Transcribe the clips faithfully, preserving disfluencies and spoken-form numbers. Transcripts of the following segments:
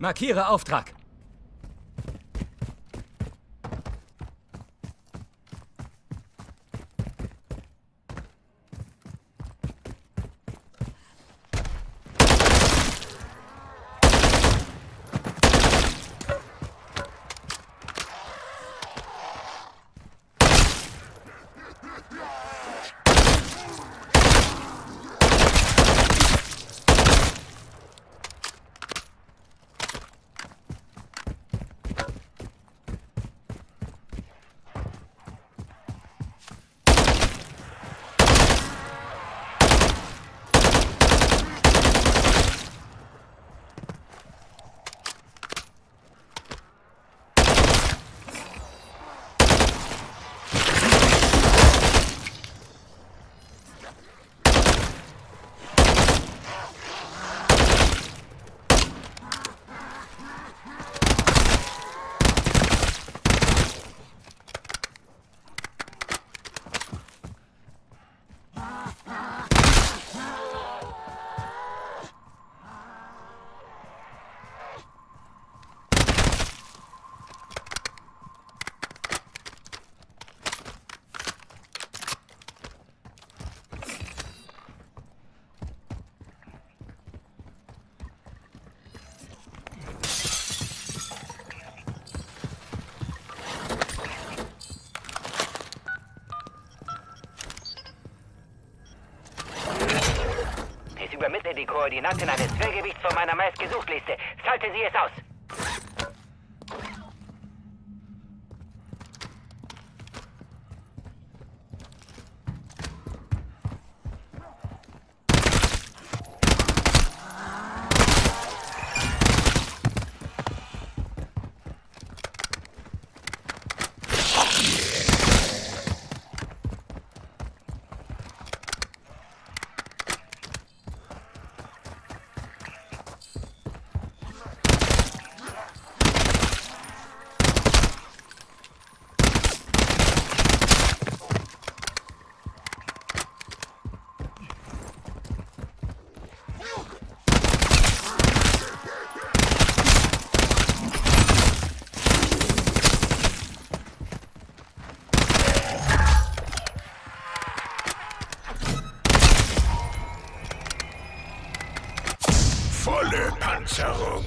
Markiere Auftrag. Übermittle die Koordinaten eines Quergewichts von meiner Meistgesuchtliste. Schalten Sie es aus! Volle Panzerung.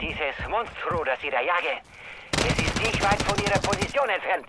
Dieses Monstro, das Sie da jagen, es ist nicht weit von Ihrer Position entfernt.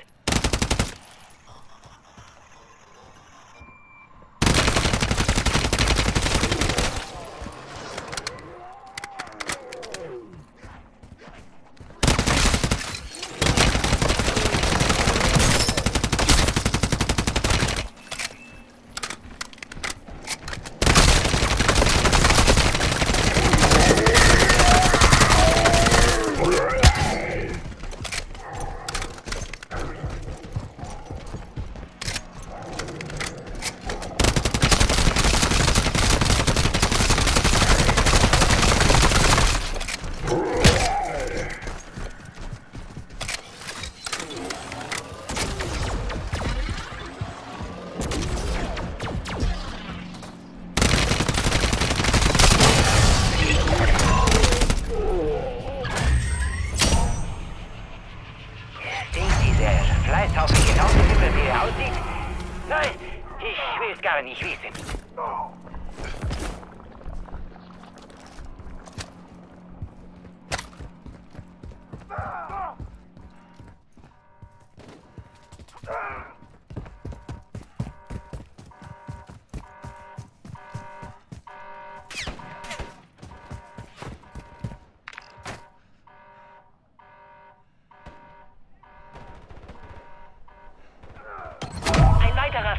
Ich will es nicht.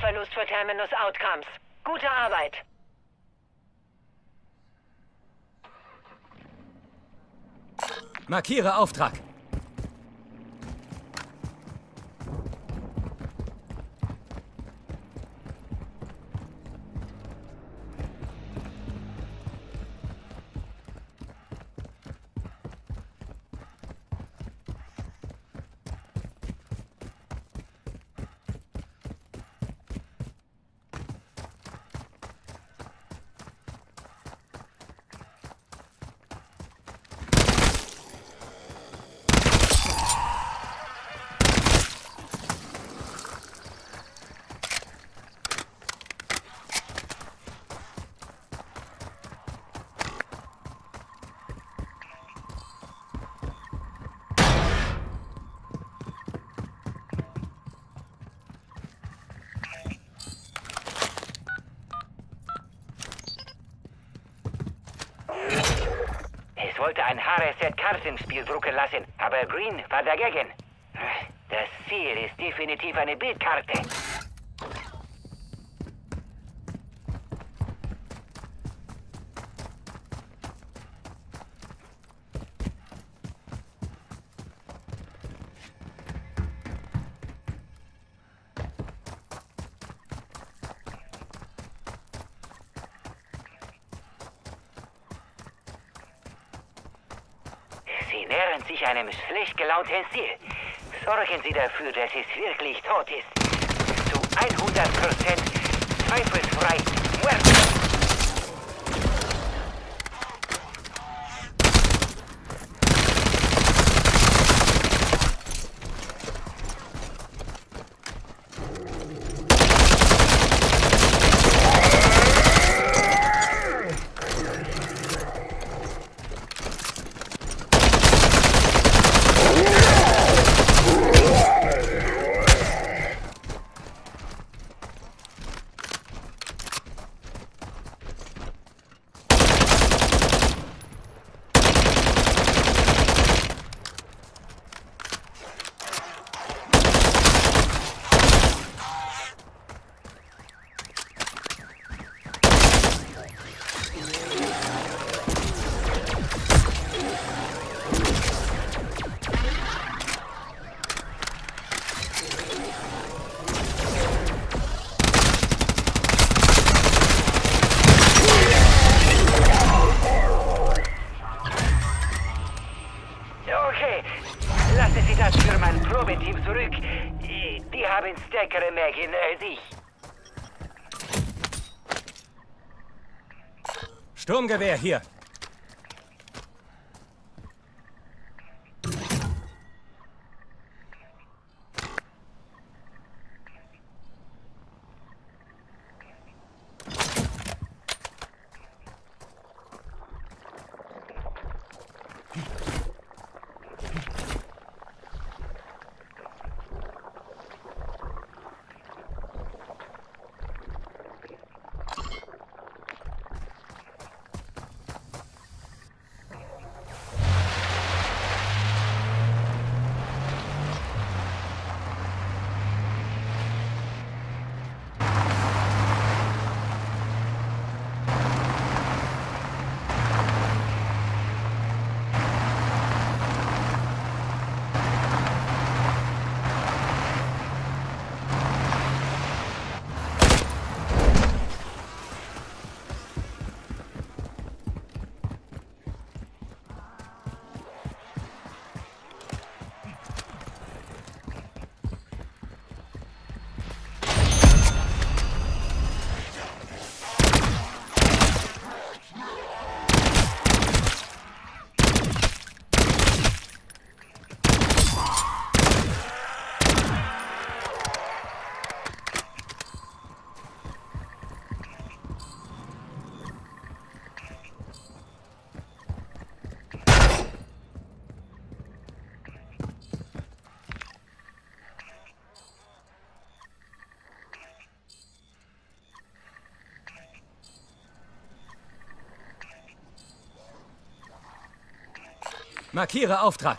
Verlust für Terminus Outcomes. Gute Arbeit. Markiere Auftrag. wollte ein H R Z Kartenspiel drucken lassen, aber Green war dagegen. Das Ziel ist definitiv eine Bildkarte. Sie nähern sich einem schlecht gelaunten Ziel. Sorgen Sie dafür, dass es wirklich tot ist. Zu hundert Prozent zweifelsfrei Muerto. Sturmgewehr hier. Markiere Auftrag.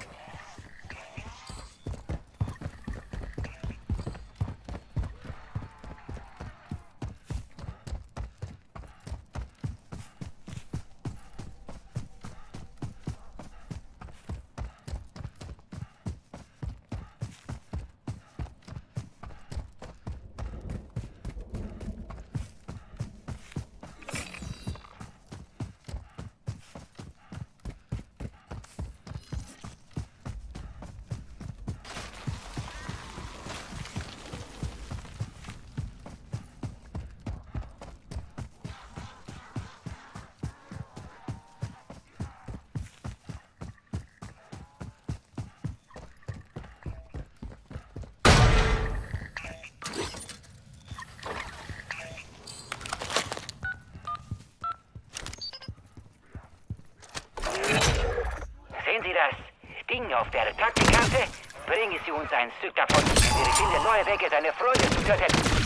Auf der Taktikkarte bringen Sie uns ein Stück davon. Wir finden neue Wege, seine Freude zu töten.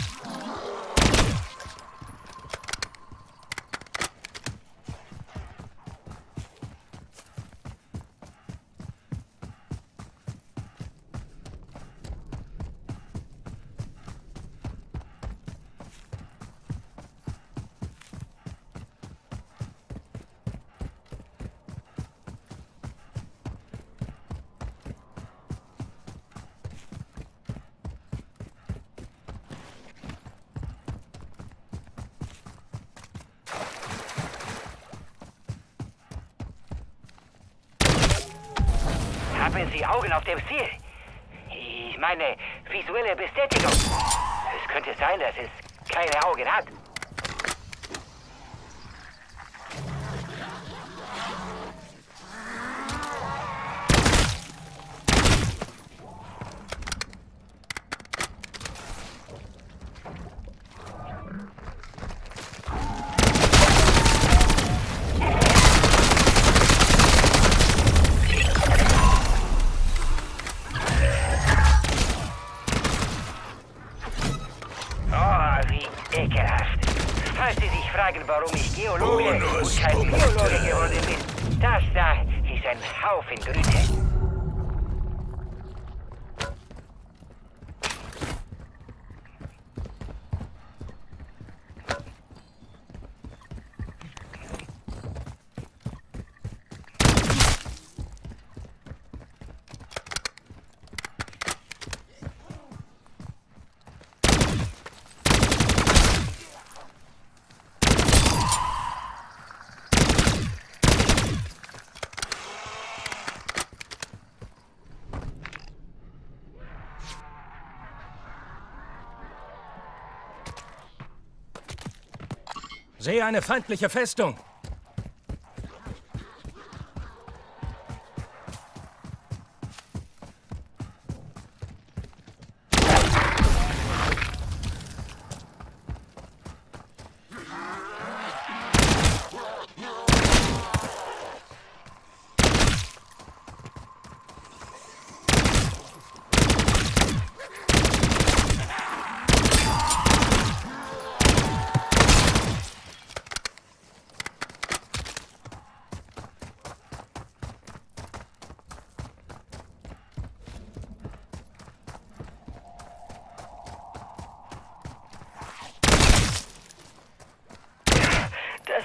Haben Sie Augen auf dem Ziel? Ich meine, visuelle Bestätigung. Es könnte sein, dass es keine Augen hat. Falls Sie sich fragen, warum ich Geologe und kein Biologe geworden bin, das da ist ein Haufen Grütze. Sehe eine feindliche Festung.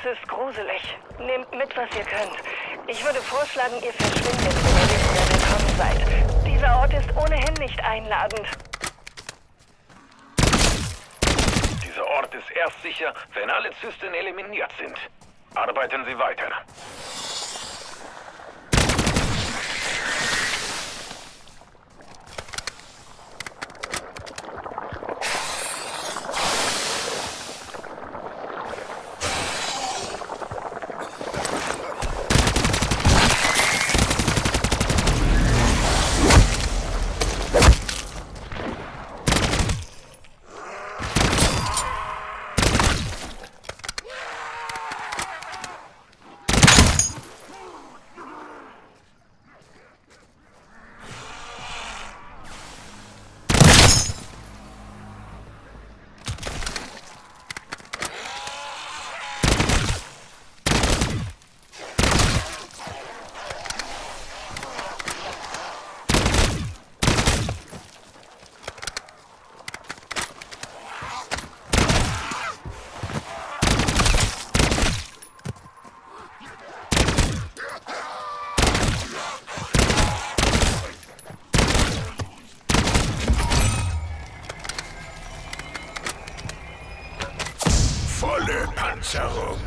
Das ist gruselig. Nehmt mit, was ihr könnt. Ich würde vorschlagen, ihr verschwindet, wenn ihr nicht mehr willkommen seid. Dieser Ort ist ohnehin nicht einladend. Dieser Ort ist erst sicher, wenn alle Zysten eliminiert sind. Arbeiten Sie weiter. Volle Panzerung.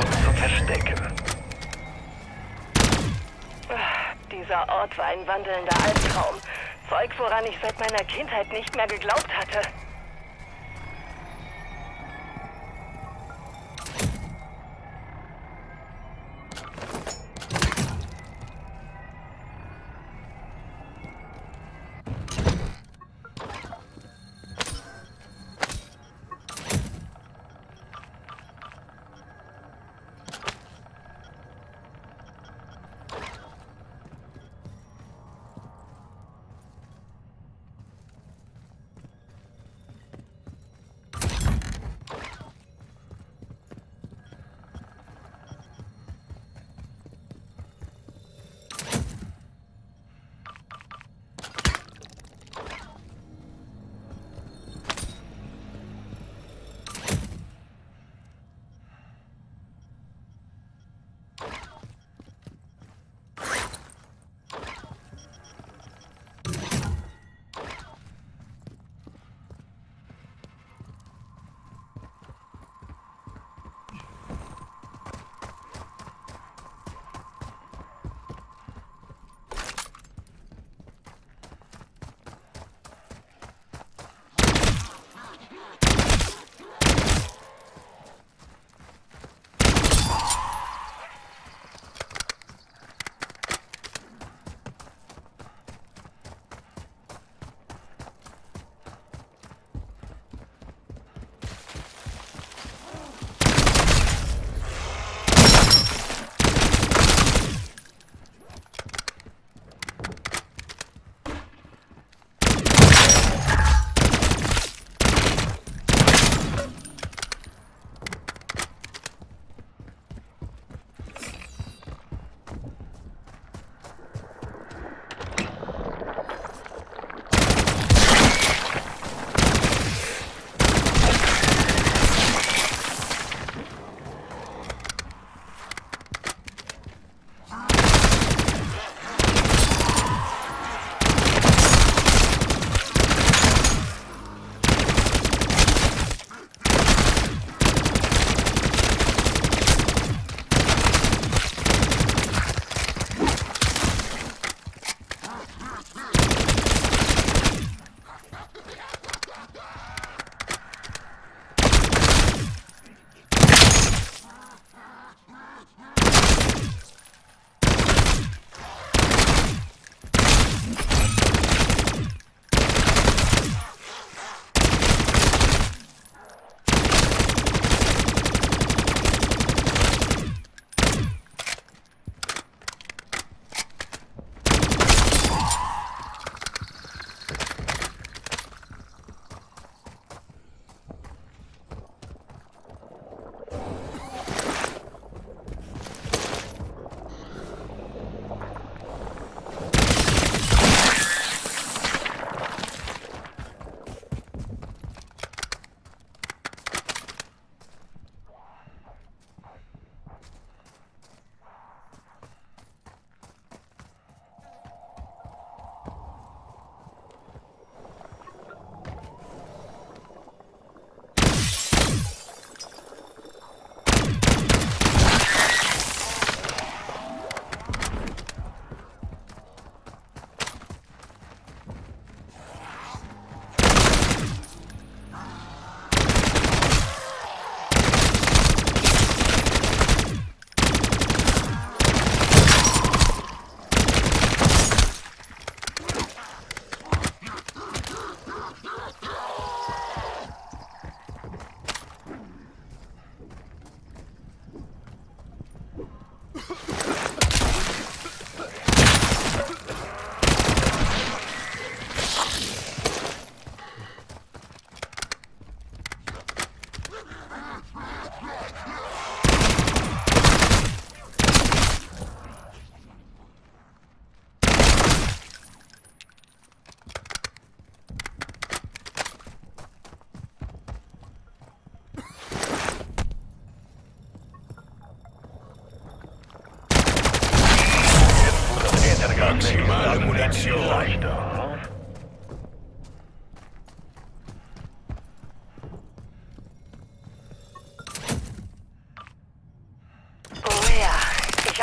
Verstoß zu verstecken. Dieser Ort war ein wandelnder Albtraum. Zeug, woran ich seit meiner Kindheit nicht mehr geglaubt hatte.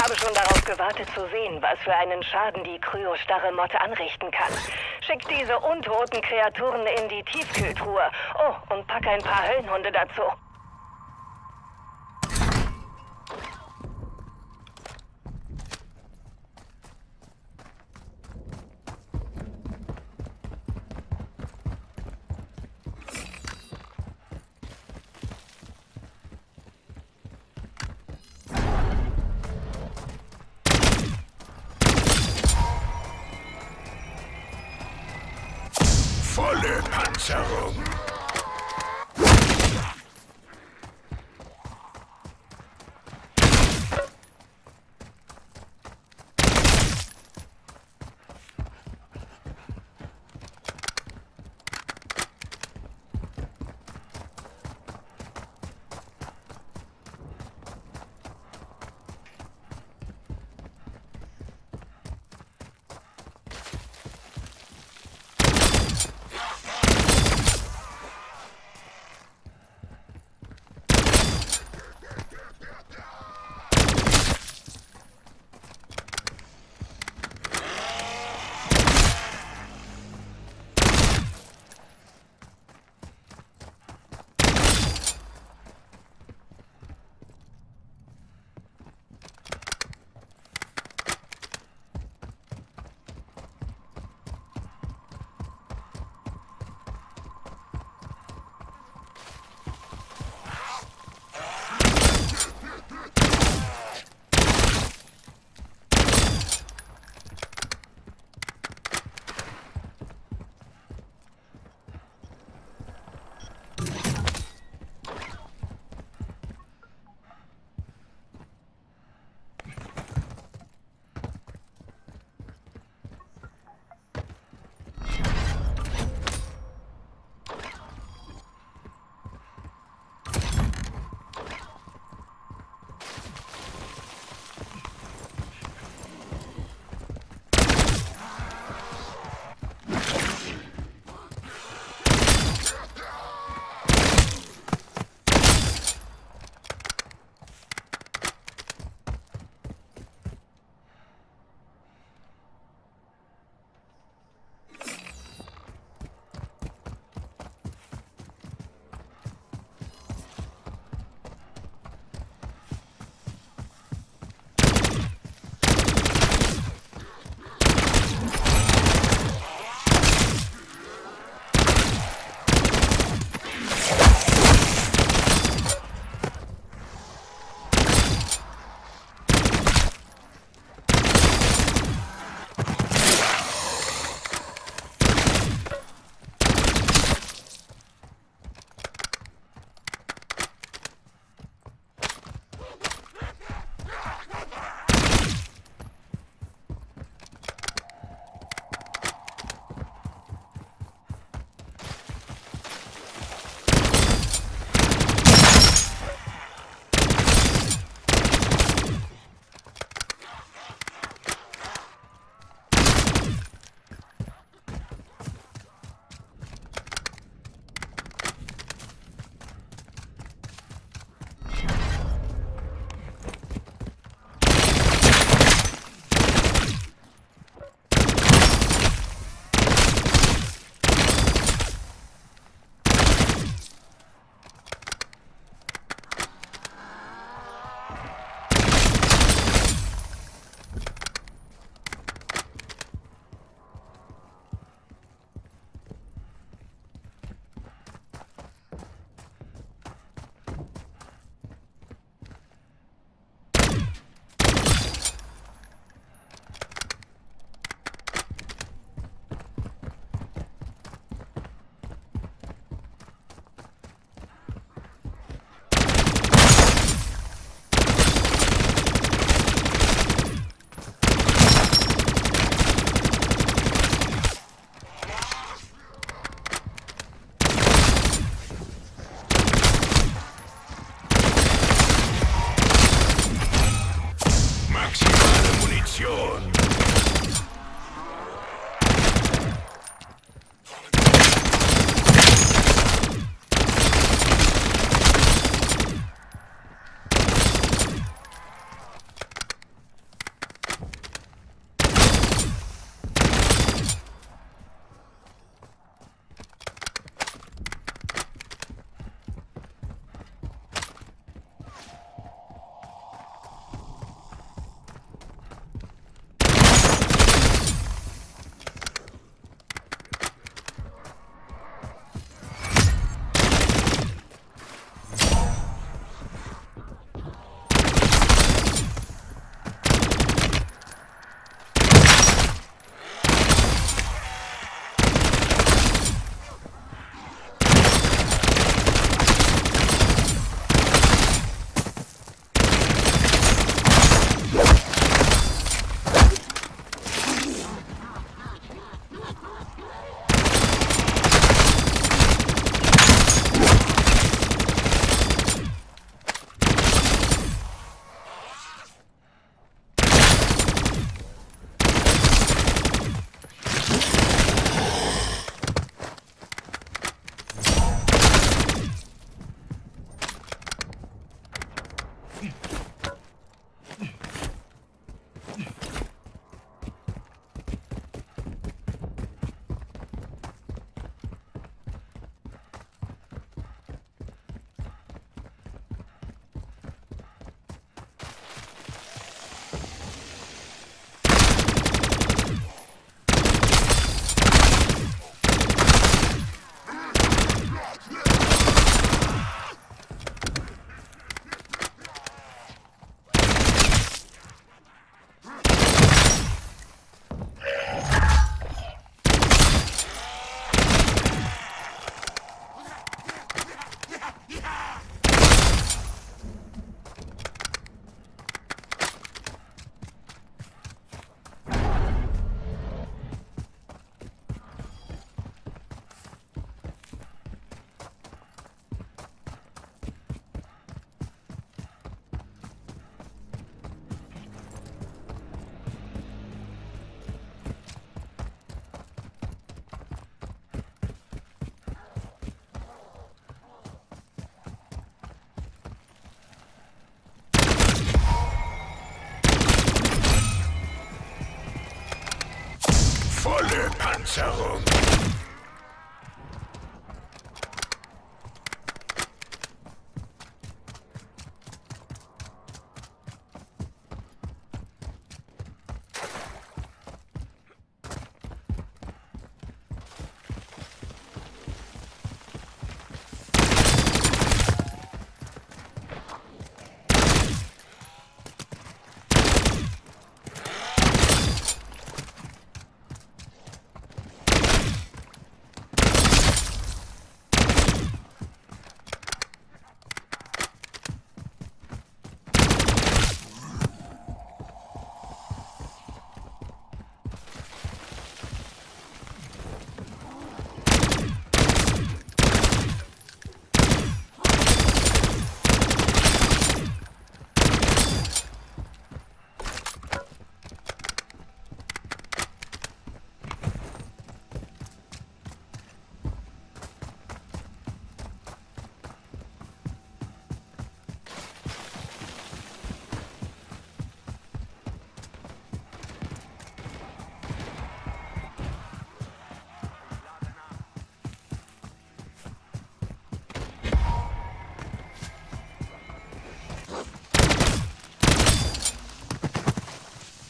habe schon darauf gewartet zu sehen, was für einen Schaden die kryostarre Motte anrichten kann. Schick diese untoten Kreaturen in die Tiefkühltruhe. Oh, und pack ein paar Höllenhunde dazu. Volle Panzerung. Panzerung.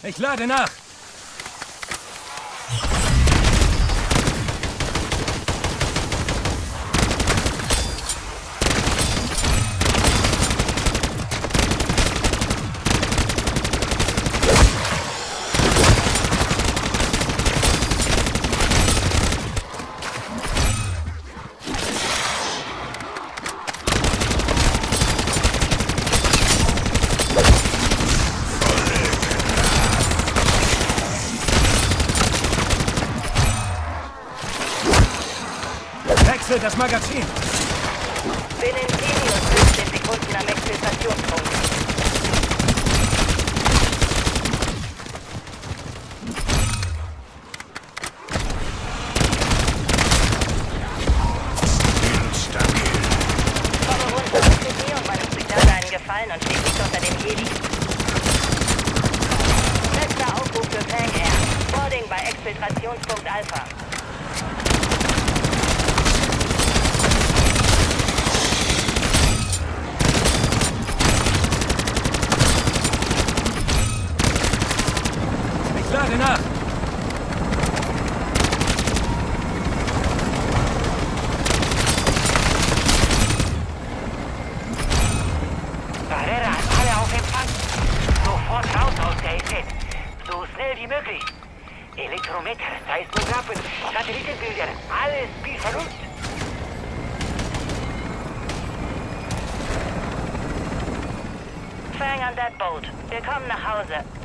Ich lade nach! Das Magazin. Valentinius ist in Sekunden am Exfiltrationspunkt. Instabil. Komm runter, mit mir und meinem Soldat einen Gefallen und steht nicht unter dem Heli. Letzter Aufruf für Fang Air. Boarding bei Exfiltrationspunkt Alpha. Enough. Barrera, alle auf Empfang. Sofort raus aus der E Z. So schnell wie möglich. Elektrometer, Seismographen, Satellitenbilder, alles bis Verlust. Fang an that boat. Willkommen nach Hause.